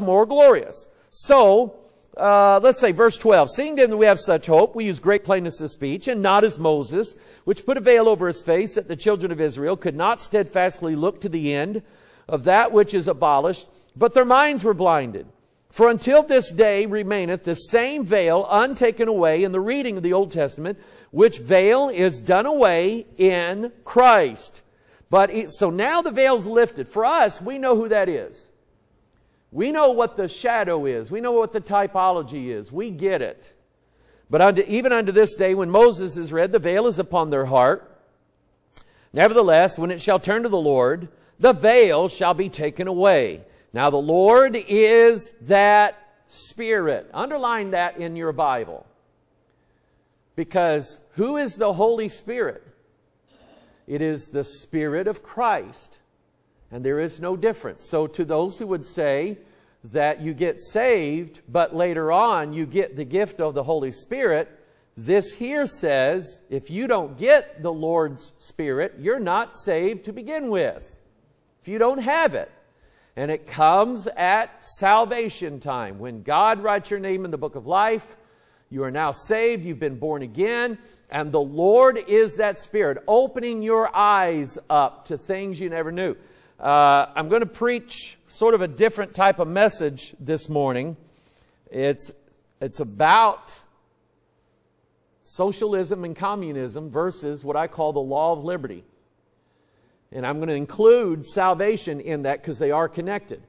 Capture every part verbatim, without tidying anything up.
more glorious. So, uh, let's say verse twelve. Seeing then that we have such hope, we use great plainness of speech, and not as Moses, which put a veil over his face, that the children of Israel could not steadfastly look to the end of that which is abolished, but their minds were blinded. For until this day remaineth the same veil untaken away in the reading of the Old Testament, which veil is done away in Christ. But it, so now the veil's lifted. For us, we know who that is. We know what the shadow is. We know what the typology is. We get it. But unto, even unto this day, when Moses is read, the veil is upon their heart. Nevertheless, when it shall turn to the Lord, the veil shall be taken away. Now the Lord is that Spirit. Underline that in your Bible. Because who is the Holy Spirit? It is the Spirit of Christ. And there is no difference. So to those who would say that you get saved, but later on you get the gift of the Holy Spirit, this here says, if you don't get the Lord's Spirit, you're not saved to begin with. If you don't have it. And it comes at salvation time. When God writes your name in the book of life, you are now saved, you've been born again, and the Lord is that Spirit, opening your eyes up to things you never knew. Uh, I'm going to preach sort of a different type of message this morning. It's, it's about socialism and communism versus what I call the law of liberty. And I'm going to include salvation in that because they are connected.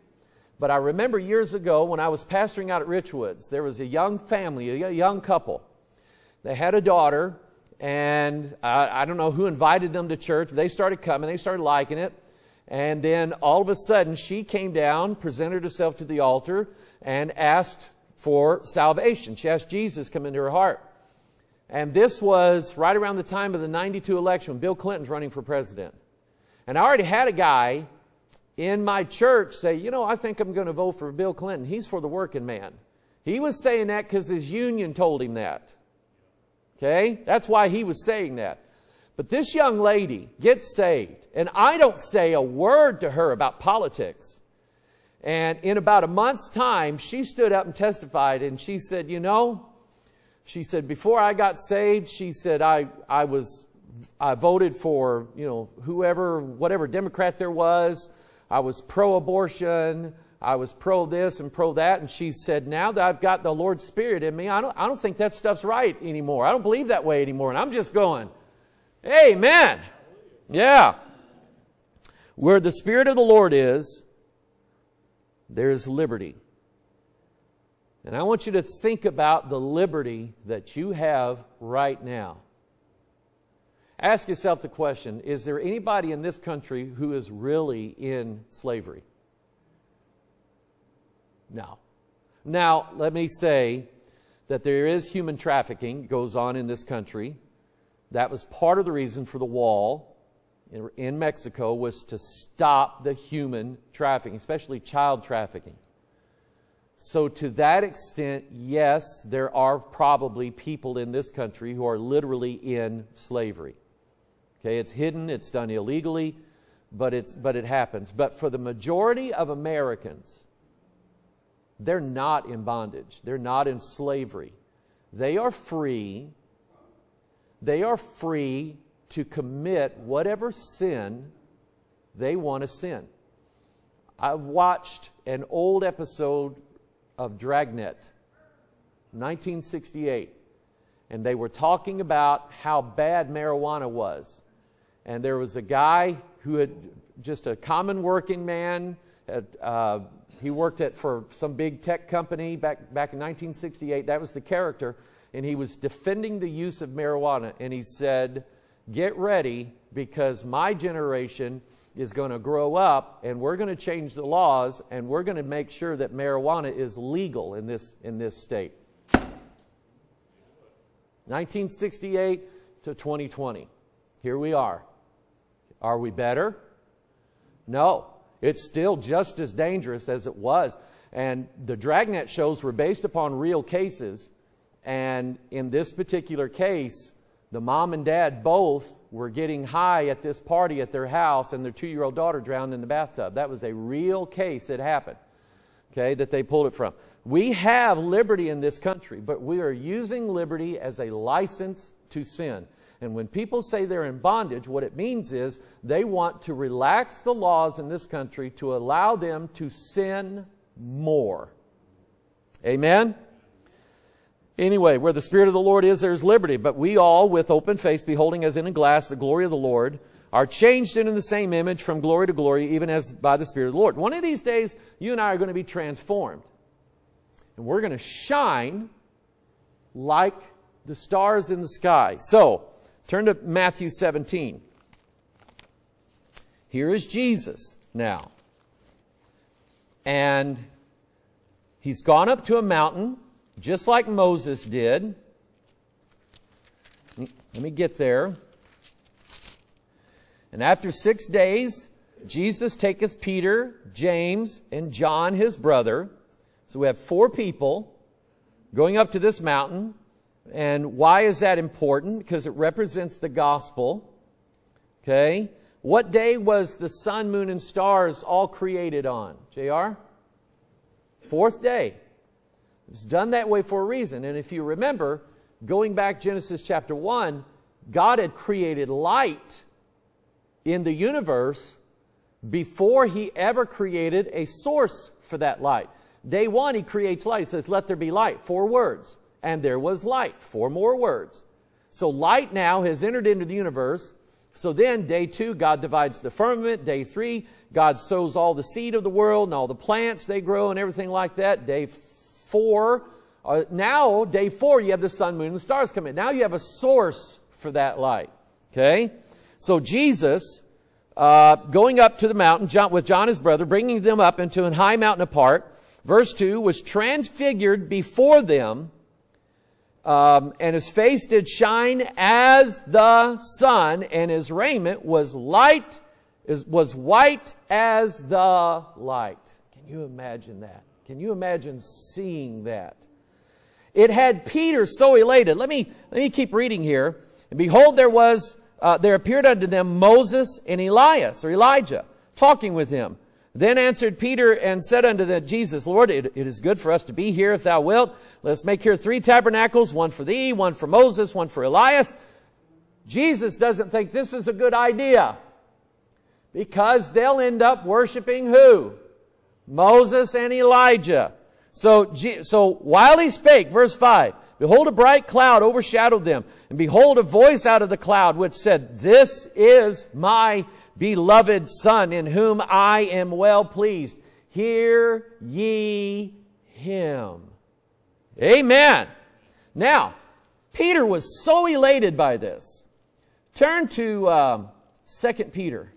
But I remember years ago when I was pastoring out at Richwoods, there was a young family, a young couple. They had a daughter, and I, I don't know who invited them to church. They started coming. They started liking it. And then all of a sudden, she came down, presented herself to the altar, and asked for salvation. She asked Jesus to come into her heart. And this was right around the time of the ninety-two election when Bill Clinton's running for president. And I already had a guy in my church say, you know, I think I'm going to vote for Bill Clinton. He's for the working man. He was saying that because his union told him that. Okay? That's why he was saying that. But this young lady gets saved, and I don't say a word to her about politics. And in about a month's time, she stood up and testified, and she said, you know, she said, before I got saved, she said, I, I was... I voted for, you know, whoever, whatever Democrat there was. I was pro-abortion. I was pro-this and pro-that. And she said, now that I've got the Lord's Spirit in me, I don't, I don't think that stuff's right anymore. I don't believe that way anymore. And I'm just going, amen. Yeah. Where the Spirit of the Lord is, there is liberty. And I want you to think about the liberty that you have right now. Ask yourself the question, is there anybody in this country who is really in slavery? No. Now, let me say that there is human trafficking goes on in this country. That was part of the reason for the wall in Mexico was to stop the human trafficking, especially child trafficking. So to that extent, yes, there are probably people in this country who are literally in slavery. Okay, it's hidden, it's done illegally, but, it's, but it happens. But for the majority of Americans, they're not in bondage. They're not in slavery. They are free. They are free to commit whatever sin they want to sin. I watched an old episode of Dragnet, nineteen sixty-eight, and they were talking about how bad marijuana was. And there was a guy who had just a common working man. At, uh, he worked at for some big tech company back back in nineteen sixty-eight. That was the character, and he was defending the use of marijuana. And he said, "Get ready, because my generation is going to grow up, and we're going to change the laws, and we're going to make sure that marijuana is legal in this, in this state." nineteen sixty-eight to twenty twenty. Here we are. Are we better? No. It's still just as dangerous as it was. And the Dragnet shows were based upon real cases. And in this particular case, the mom and dad both were getting high at this party at their house, and their two-year-old daughter drowned in the bathtub. That was a real case that happened. okay, that they pulled it from. We have liberty in this country, but we are using liberty as a license to sin. And when people say they're in bondage, what it means is they want to relax the laws in this country to allow them to sin more. Amen? Anyway, where the Spirit of the Lord is, there's liberty. But we all, with open face, beholding as in a glass the glory of the Lord, are changed into the same image from glory to glory, even as by the Spirit of the Lord. One of these days, you and I are going to be transformed. And we're going to shine like the stars in the sky. So, turn to Matthew seventeen. Here is Jesus now. And he's gone up to a mountain, just like Moses did. Let me get there. And after six days, Jesus taketh Peter, James, and John, his brother. So we have four people going up to this mountain. And why is that important? Because it represents the gospel. Okay. What day was the sun, moon, and stars all created on? J R? Fourth day. It was done that way for a reason. And if you remember, going back Genesis chapter one, God had created light in the universe before he ever created a source for that light. Day one, he creates light. He says, let there be light. Four words. And there was light. Four more words. So light now has entered into the universe. So then, day two, God divides the firmament. Day three, God sows all the seed of the world and all the plants they grow and everything like that. Day four, uh, now, day four, you have the sun, moon, and stars come in. Now you have a source for that light. Okay? So Jesus, uh, going up to the mountain John, with John, his brother, bringing them up into an high mountain apart. Verse two, was transfigured before them, Um, and his face did shine as the sun, and his raiment was light, is, was white as the light. Can you imagine that? Can you imagine seeing that? It had Peter so elated. Let me, let me keep reading here. And behold, there was, uh, there appeared unto them Moses and Elias, or Elijah, talking with him. Then answered Peter and said unto the Jesus, Lord, it, it is good for us to be here if thou wilt. Let us make here three tabernacles, one for thee, one for Moses, one for Elias. Jesus doesn't think this is a good idea, because they'll end up worshiping who? Moses and Elijah. So, so while he spake, verse five, behold, a bright cloud overshadowed them, and behold, a voice out of the cloud which said, this is my beloved Son, in whom I am well pleased. Hear ye him. Amen. Now, Peter was so elated by this. Turn to um, Second Peter.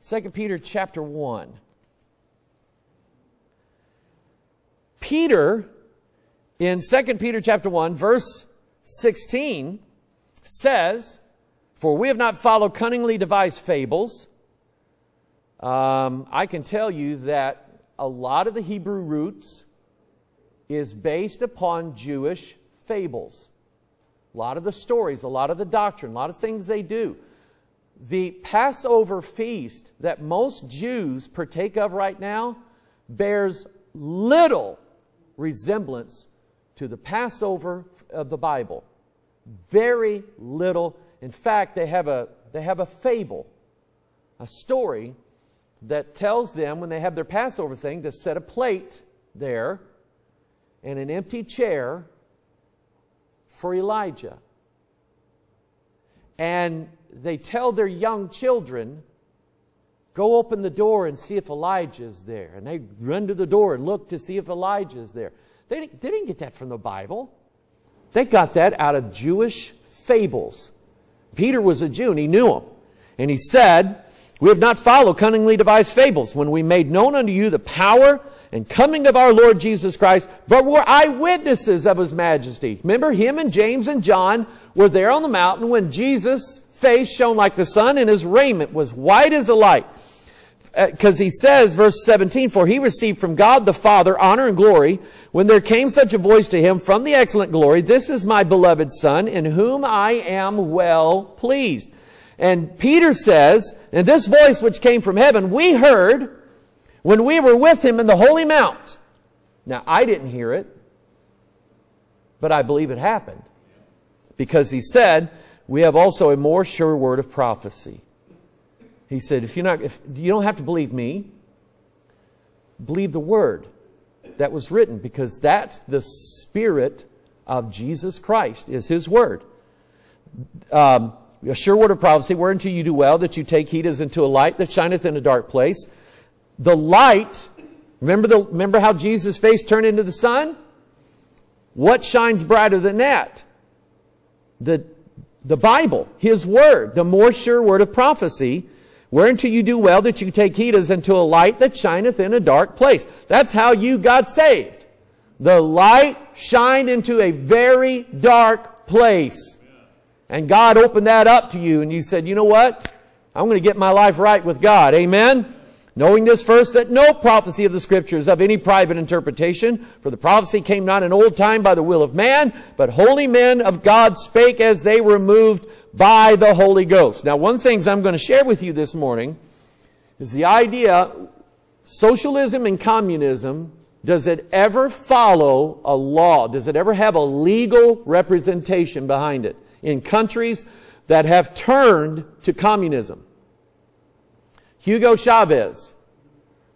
Second Peter chapter one. Peter, in Second Peter chapter one, verse sixteen, says, for we have not followed cunningly devised fables. Um, I can tell you that a lot of the Hebrew roots is based upon Jewish fables. A lot of the stories, a lot of the doctrine, a lot of things they do. The Passover feast that most Jews partake of right now bears little resemblance to the Passover of the Bible. Very little. In fact, they have a, they have a fable, a story that tells them when they have their Passover thing to set a plate there and an empty chair for Elijah. And they tell their young children, go open the door and see if Elijah's there. And they run to the door and look to see if Elijah's there. They didn't, they didn't get that from the Bible. They got that out of Jewish fables. Peter was a Jew and he knew him. And he said, we have not followed cunningly devised fables when we made known unto you the power and coming of our Lord Jesus Christ, but were eyewitnesses of his majesty. Remember, him and James and John were there on the mountain when Jesus' face shone like the sun and his raiment was white as a light. Because he says, verse seventeen, for he received from God the Father honor and glory when there came such a voice to him from the excellent glory, this is my beloved Son, in whom I am well pleased. And Peter says, and this voice which came from heaven, we heard when we were with him in the Holy Mount. Now, I didn't hear it, but I believe it happened, because he said, we have also a more sure word of prophecy. He said, if you're not, if you don't have to believe me, believe the word that was written, because that's the Spirit of Jesus Christ, is his word. Um, a sure word of prophecy, whereunto you do well, that you take heed as unto a light that shineth in a dark place. The light, remember, the, remember how Jesus' face turned into the sun? What shines brighter than that? The, the Bible, his word, the more sure word of prophecy, whereunto you do well that you take heed as unto a light that shineth in a dark place. That's how you got saved. The light shined into a very dark place. And God opened that up to you, and you said, you know what? I'm going to get my life right with God. Amen? Knowing this first, that no prophecy of the Scriptures of any private interpretation, for the prophecy came not in old time by the will of man, but holy men of God spake as they were moved by the Holy Ghost. Now, one of the things I'm going to share with you this morning is the idea, socialism and communism, does it ever follow a law? Does it ever have a legal representation behind it in countries that have turned to communism? Hugo Chavez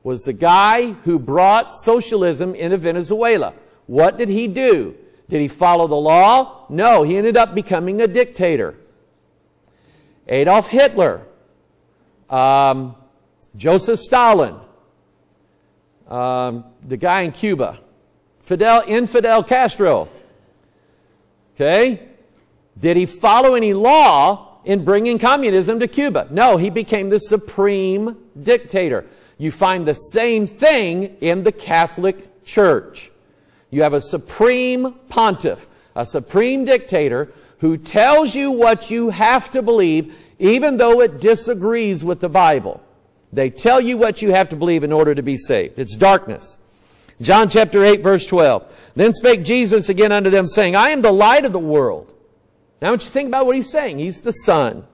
was the guy who brought socialism into Venezuela. What did he do? Did he follow the law? No, he ended up becoming a dictator. Adolf Hitler, um, Joseph Stalin, um, the guy in Cuba, Fidel, Fidel Castro. Okay? Did he follow any law in bringing communism to Cuba? No, he became the supreme dictator. You find the same thing in the Catholic Church. You have a supreme pontiff, a supreme dictator, who tells you what you have to believe, even though it disagrees with the Bible. They tell you what you have to believe in order to be saved. It's darkness. John chapter eight, verse twelve. Then spake Jesus again unto them, saying, I am the light of the world. Now, I want you to think about what he's saying. He's the sun.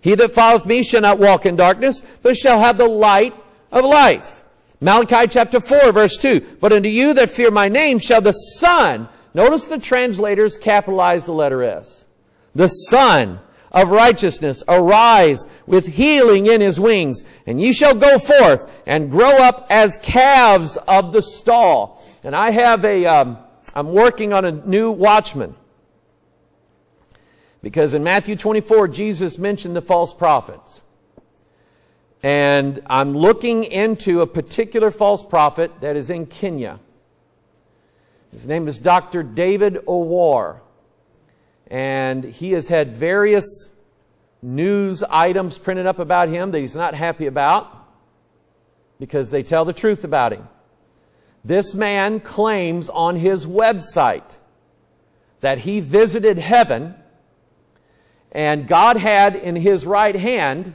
He that followeth me shall not walk in darkness, but shall have the light of life. Malachi chapter four, verse two. But unto you that fear my name shall the sun. Notice the translators capitalize the letter S. The sun of righteousness arise with healing in his wings. And ye shall go forth and grow up as calves of the stall. And I have a, um, I'm working on a new Watchman. Because in Matthew twenty-four, Jesus mentioned the false prophets. And I'm looking into a particular false prophet that is in Kenya. His name is Doctor David Owuor. And he has had various news items printed up about him that he's not happy about, because they tell the truth about him. This man claims on his website that he visited heaven, and God had in his right hand,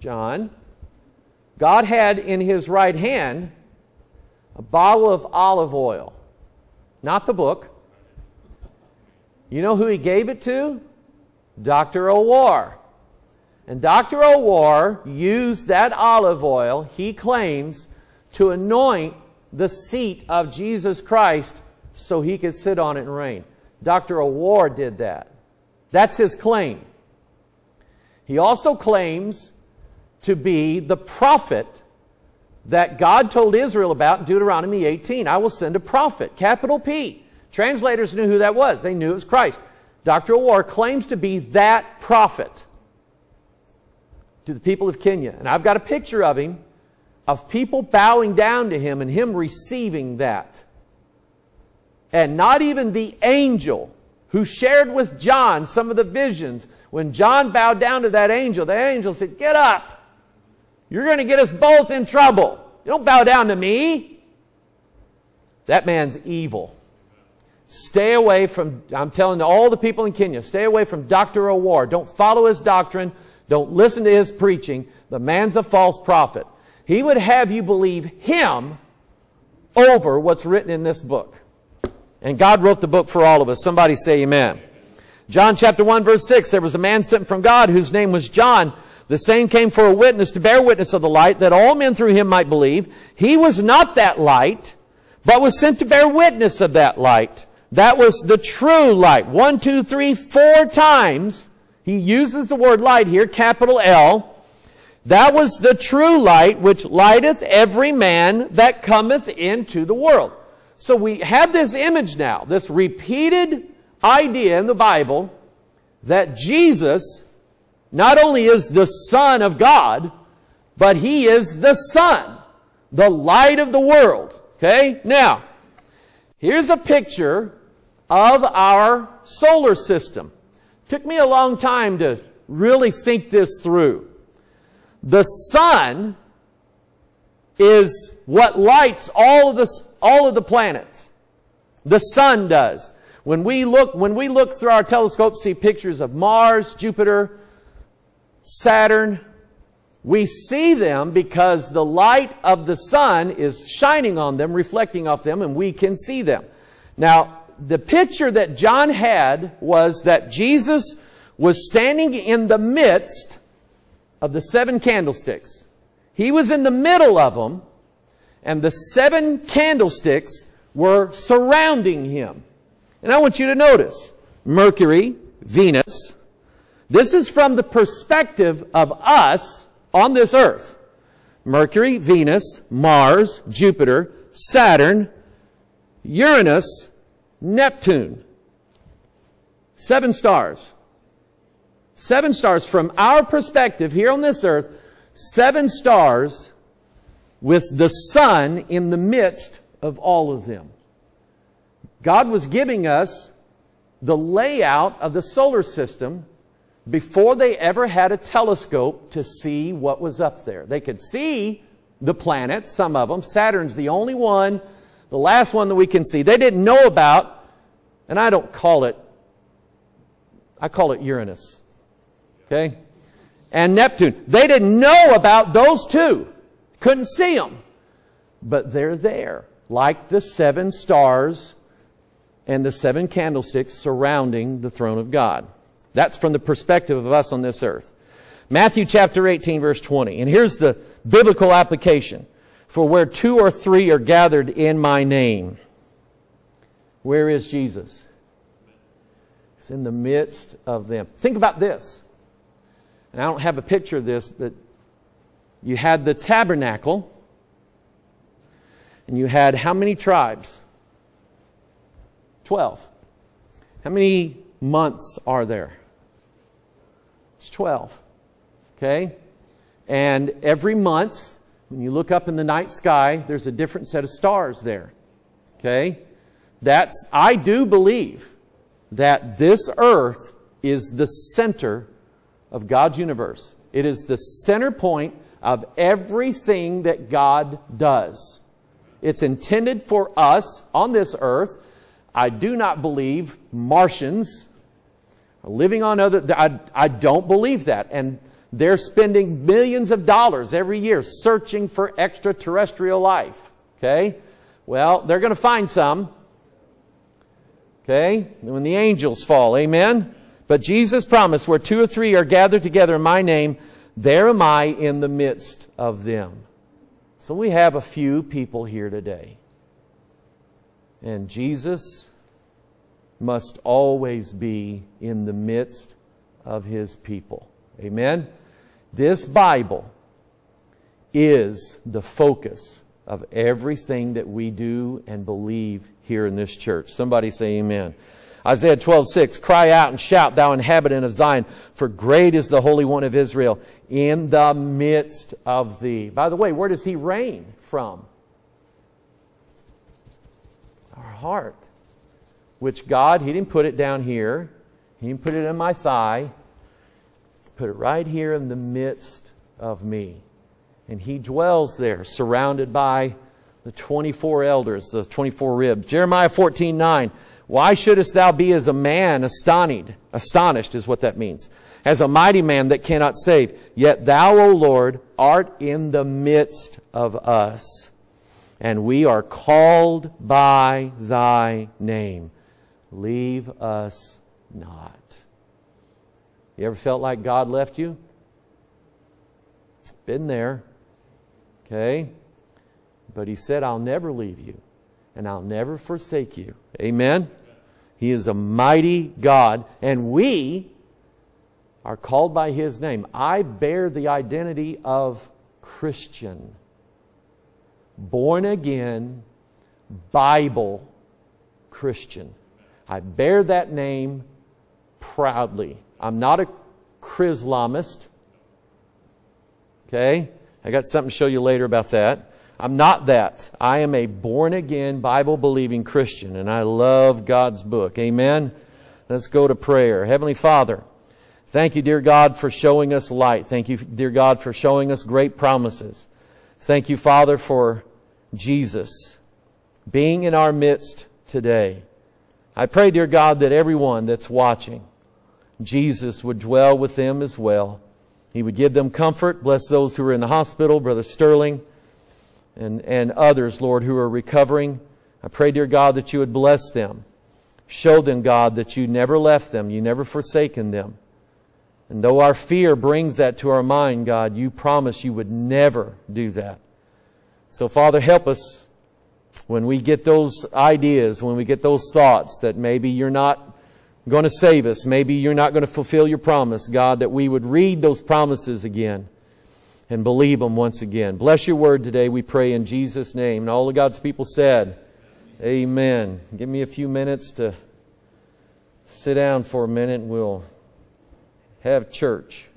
John, God had in his right hand a bottle of olive oil. Not the book. You know who he gave it to? Doctor Owuor. And Doctor Owuor used that olive oil, he claims, to anoint the seat of Jesus Christ so he could sit on it and reign. Doctor Owuor did that. That's his claim. He also claims to be the prophet that God told Israel about in Deuteronomy eighteen. I will send a prophet, capital P. Translators knew who that was. They knew it was Christ. Doctor Owuor claims to be that prophet to the people of Kenya. And I've got a picture of him, of people bowing down to him and him receiving that. And not even the angel who shared with John some of the visions. When John bowed down to that angel, the angel said, get up. You're going to get us both in trouble. You don't bow down to me. That man's evil. Stay away from, I'm telling all the people in Kenya, stay away from Doctor Owuor. Don't follow his doctrine. Don't listen to his preaching. The man's a false prophet. He would have you believe him over what's written in this book. And God wrote the book for all of us. Somebody say amen. John chapter one, verse six. There was a man sent from God whose name was John. The same came for a witness to bear witness of the light, that all men through him might believe. He was not that light, but was sent to bear witness of that light. That was the true light. One, two, three, four times he uses the word light here, capital L. That was the true light, which lighteth every man that cometh into the world. So we have this image now, this repeated idea in the Bible that Jesus not only is the Son of God, but He is the Sun, the light of the world. Okay? Now, here's a picture of our solar system. Took me a long time to really think this through. The sun is what lights all of the, all of the planets. The sun does. When we look, when we look through our telescope, see pictures of Mars, Jupiter, Saturn, we see them because the light of the sun is shining on them, reflecting off them, and we can see them. Now, the picture that John had was that Jesus was standing in the midst of the seven candlesticks. He was in the middle of them, and the seven candlesticks were surrounding him. And I want you to notice Mercury, Venus. This is from the perspective of us on this earth. Mercury, Venus, Mars, Jupiter, Saturn, Uranus, Neptune. Seven stars. Seven stars from our perspective here on this earth. Seven stars with the sun in the midst of all of them. God was giving us the layout of the solar system before they ever had a telescope to see what was up there. They could see the planets, some of them. Saturn's the only one, the last one that we can see. They didn't know about, and I don't call it, I call it Uranus. Okay? And Neptune. They didn't know about those two. Couldn't see them. But they're there, like the seven stars and the seven candlesticks surrounding the throne of God. That's from the perspective of us on this earth. Matthew chapter eighteen, verse twenty. And here's the biblical application. For where two or three are gathered in my name. Where is Jesus? It's in the midst of them. Think about this. And I don't have a picture of this, but you had the tabernacle. And you had how many tribes? twelve. How many months are there? It's twelve. Okay? And every month, when you look up in the night sky, there's a different set of stars there. Okay? That's, I do believe that this earth is the center of God's universe. It is the center point of everything that God does. It's intended for us on this earth. I do not believe Martians are living on other... I, I don't believe that. And they're spending millions of dollars every year searching for extraterrestrial life. Okay? Well, they're going to find some. Okay? When the angels fall. Amen? But Jesus promised, where two or three are gathered together in my name, there am I in the midst of them. So we have a few people here today. And Jesus must always be in the midst of His people. Amen? This Bible is the focus of everything that we do and believe here in this church. Somebody say amen. Isaiah twelve six, cry out and shout, thou inhabitant of Zion, for great is the Holy One of Israel in the midst of thee. By the way, where does He reign from? Our heart, which God, He didn't put it down here. He didn't put it in my thigh. Put it right here in the midst of me. And He dwells there, surrounded by the twenty-four elders, the twenty-four ribs. Jeremiah fourteen nine. Why shouldest thou be as a man astonished? Astonished is what that means. As a mighty man that cannot save. Yet thou, O Lord, art in the midst of us. And we are called by thy name. Leave us not. You ever felt like God left you? Been there. Okay? But he said, I'll never leave you and I'll never forsake you. Amen? He is a mighty God, and we are called by his name. I bear the identity of Christian, born again, Bible Christian. I bear that name proudly. I'm not a Chrislamist. Okay? I got something to show you later about that. I'm not that. I am a born-again, Bible-believing Christian, and I love God's book. Amen? Let's go to prayer. Heavenly Father, thank you, dear God, for showing us light. Thank you, dear God, for showing us great promises. Thank you, Father, for Jesus being in our midst today. I pray, dear God, that everyone that's watching, Jesus would dwell with them as well. He would give them comfort. Bless those who are in the hospital, Brother Sterling, And, and others, Lord, who are recovering. I pray, dear God, that you would bless them. Show them, God, that you never left them. You never forsaken them. And though our fear brings that to our mind, God, you promised you would never do that. So, Father, help us when we get those ideas, when we get those thoughts that maybe you're not going to save us, maybe you're not going to fulfill your promise, God, that we would read those promises again and believe them once again. Bless your word today, we pray in Jesus' name. And all of God's people said, amen. Give me a few minutes to sit down for a minute and we'll have church.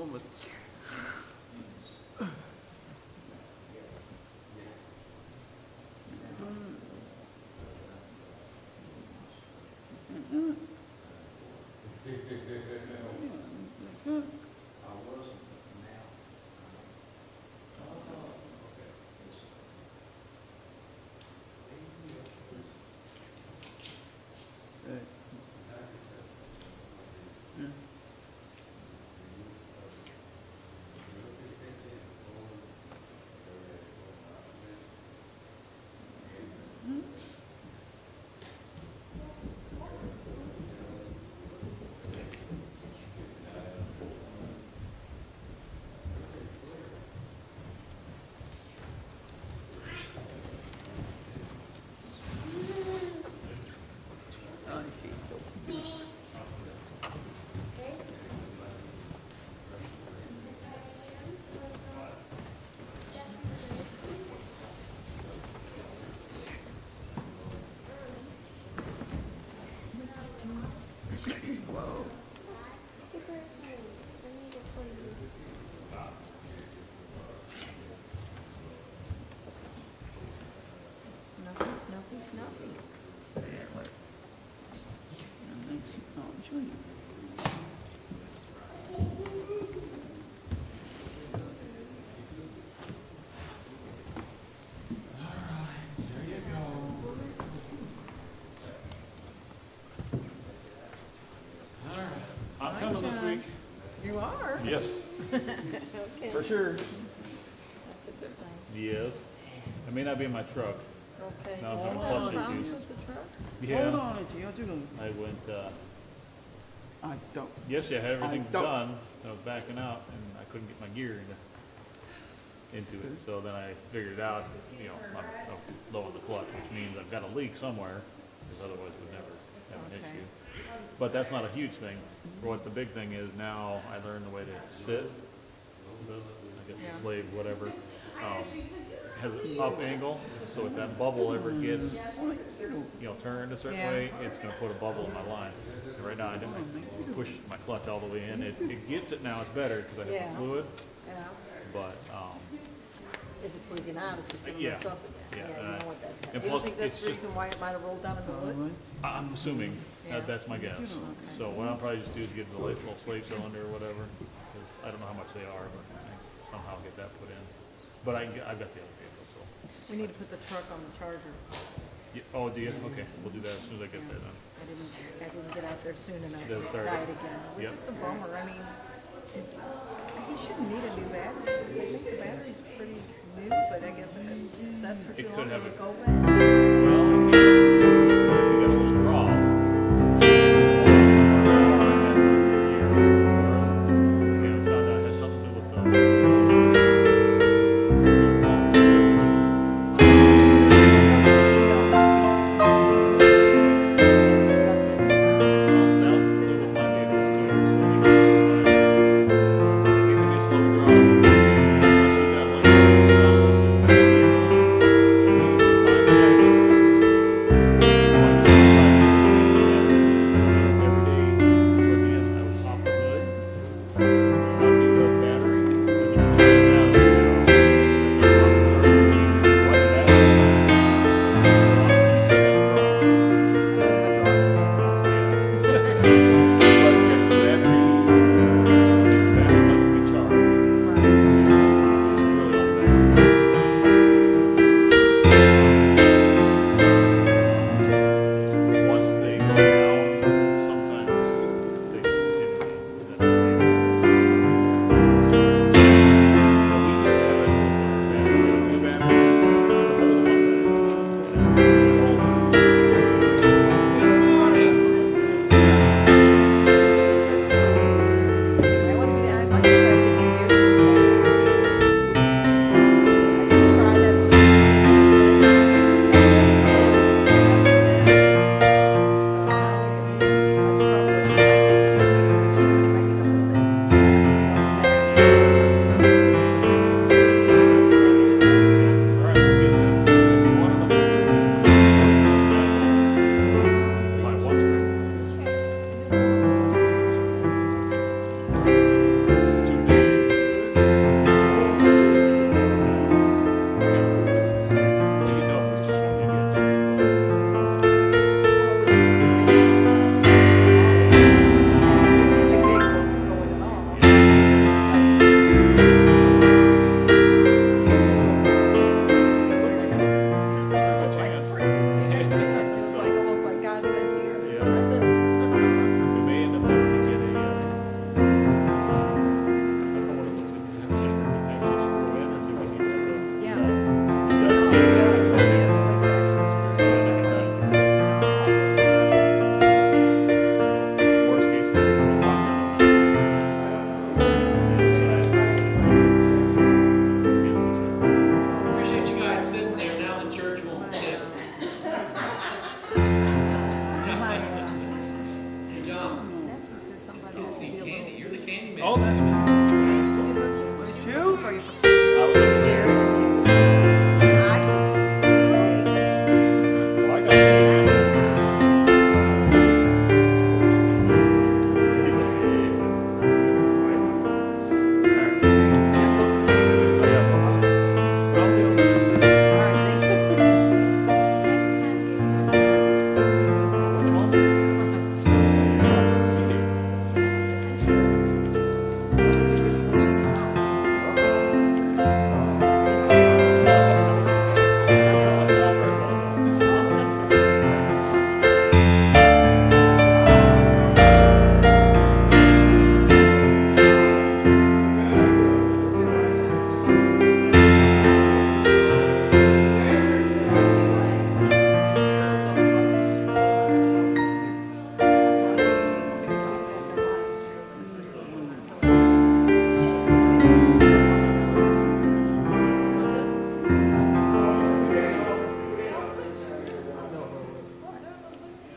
Almost. This week. You are? Yes. Okay. For sure. That's a good thing. Yes. I It may not be in my truck. Okay. No, it's oh, on clutch issues. Yeah. Hold on, I went. Uh, I don't. Yesterday, I had everything I done. I was backing out, and I couldn't get my gear into, into it. So then I figured out, that, you know, I'm, I'm low on the clutch, which means I've got a leak somewhere, because otherwise we'd never have an okay. issue. But that's not a huge thing. Mm-hmm. What the big thing is now, I learned the way to sit. I guess yeah. slave, whatever. Um, has an up angle, so if that bubble ever gets, you know, turned a certain yeah. way, it's going to put a bubble in my line. And right now, I didn't push my clutch all the way in. It, it gets it now. It's better because I have yeah. the fluid. Yeah. But um, if it's leaking out, it's just going to yeah. mess up again. Yeah. yeah you uh, know what that's and like. Plus, you think that's it's the reason just, why it might have rolled down in the woods? I'm assuming yeah. that, that's my guess. Okay. So what I'll probably just do is get the little slave cylinder or whatever. Because I don't know how much they are, but I can somehow get that put in. But I, I've got the other vehicle, so. We need to put the truck on the charger. Yeah, oh, do you? Okay, we'll do that as soon as I get yeah. there then. I didn't, I didn't get out there soon and I died again, which yep. is a bummer. I mean, it, he shouldn't need a new battery. I think the battery's pretty new, but I guess if it sets for too long, it would go back.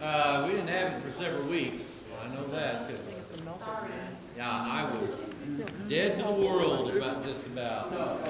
Uh, we didn't have it for several weeks. I know that because yeah, I was dead in the world about just about.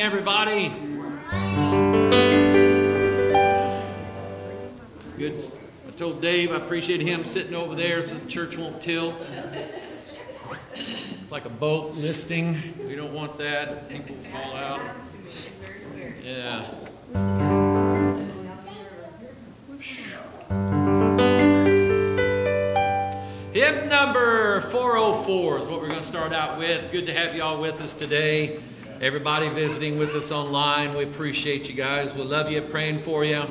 Everybody, good. I told Dave I appreciate him sitting over there so the church won't tilt like a boat listing. We don't want that. People fall out. Yeah. Hymn number four oh four is what we're going to start out with. Good to have y'all with us today. Everybody visiting with us online, we appreciate you guys. We love you, praying for you.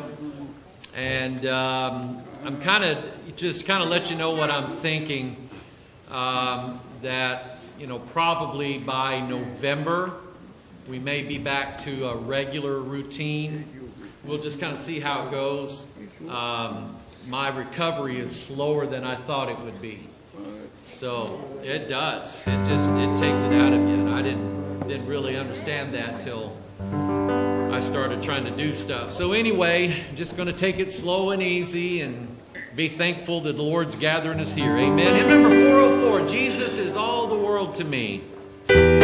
And um, I'm kind of, just kind of let you know what I'm thinking. Um, that, you know, probably by November, we may be back to a regular routine. We'll just kind of see how it goes. Um, my recovery is slower than I thought it would be. So, it does. It just, it takes it out of you. And I didn't. Didn't really understand that till I started trying to do stuff. So anyway, just going to take it slow and easy and be thankful that the Lord's gathering us here. Amen. Hymn number four oh four, Jesus is all the world to me. Him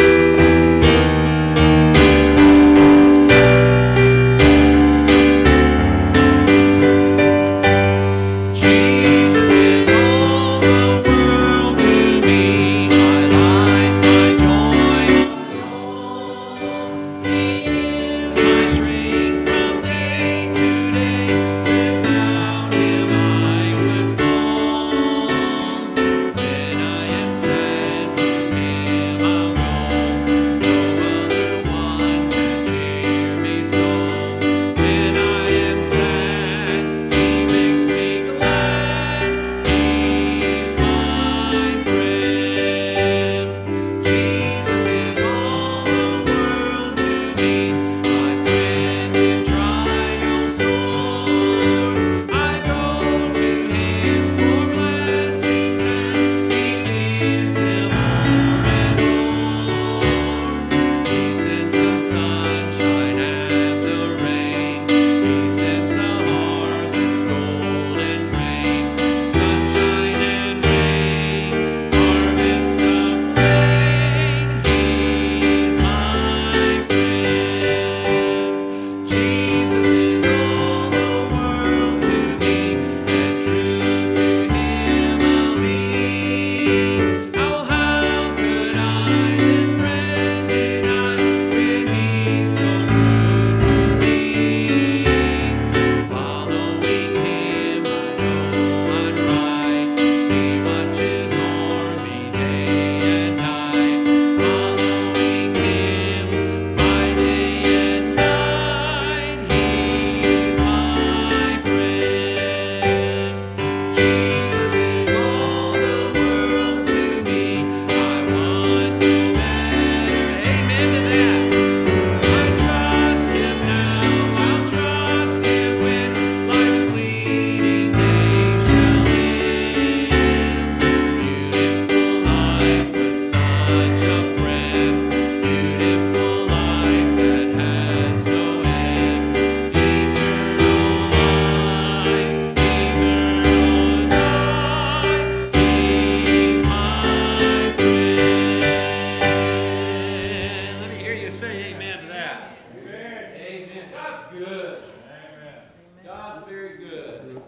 say amen to that? Amen. Amen. God's good. Amen. God's very good.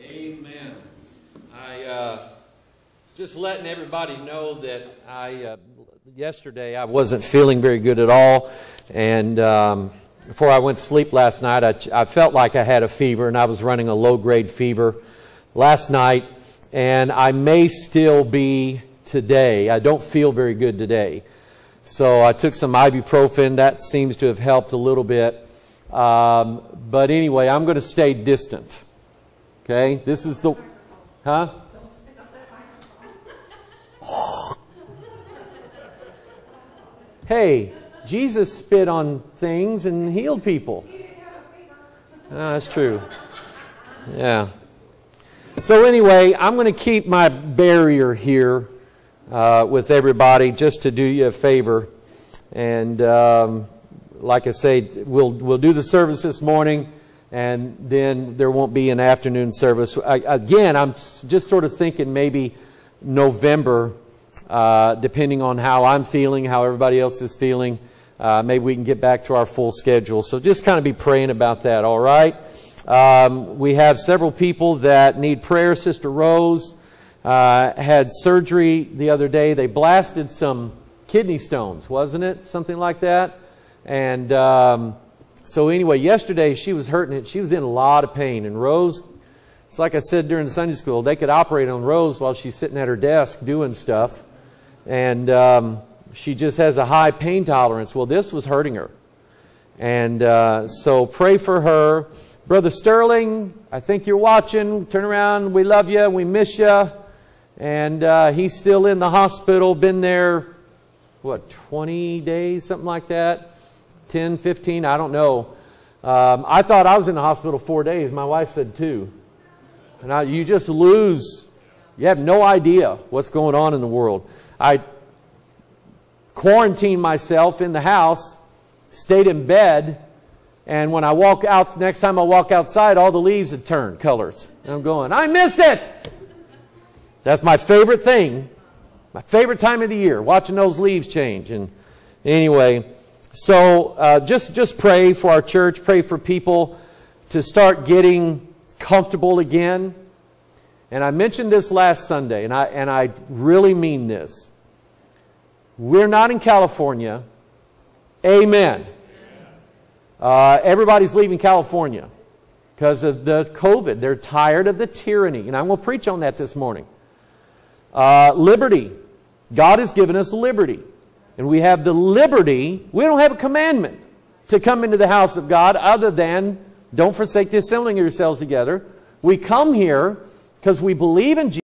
Amen. I uh, just letting everybody know that I uh, yesterday I wasn't feeling very good at all, and um, before I went to sleep last night, I, I felt like I had a fever, and I was running a low-grade fever last night, and I may still be today. I don't feel very good today. So I took some ibuprofen. That seems to have helped a little bit. Um, but anyway, I'm going to stay distant. Okay? This is the... Huh? Hey, Jesus spit on things and healed people. Oh, that's true. Yeah. So anyway, I'm going to keep my barrier here uh, with everybody just to do you a favor. And um, like I say, we'll, we'll do the service this morning, and then there won't be an afternoon service. I, again, I'm just sort of thinking maybe November, uh, depending on how I'm feeling, how everybody else is feeling. Uh, maybe we can get back to our full schedule. So just kind of be praying about that, all right? Um, we have several people that need prayer. Sister Rose uh, had surgery the other day. They blasted some kidney stones, wasn't it? Something like that. And um, so anyway, yesterday she was hurting it. She was in a lot of pain. And Rose, it's like I said during Sunday school, they could operate on Rose while she's sitting at her desk doing stuff. And um, she just has a high pain tolerance. Well, this was hurting her. And uh, so pray for her. Brother Sterling, I think you're watching. Turn around. We love you. We miss you. And uh, he's still in the hospital. Been there, what, twenty days, something like that? ten, fifteen, I don't know. Um, I thought I was in the hospital four days. My wife said two. And I, you just lose. You have no idea what's going on in the world. I quarantined myself in the house, stayed in bed. And when I walk out, next time I walk outside, all the leaves had turned colors. And I'm going, I missed it! That's my favorite thing. My favorite time of the year, watching those leaves change. And anyway, so uh, just, just pray for our church. Pray for people to start getting comfortable again. And I mentioned this last Sunday, and I, and I really mean this. We're not in California. Amen. Uh, everybody's leaving California because of the COVID. They're tired of the tyranny. And I'm going to preach on that this morning. Uh, liberty. God has given us liberty. And we have the liberty. We don't have a commandment to come into the house of God other than don't forsake the assembling of yourselves together. We come here because we believe in Jesus.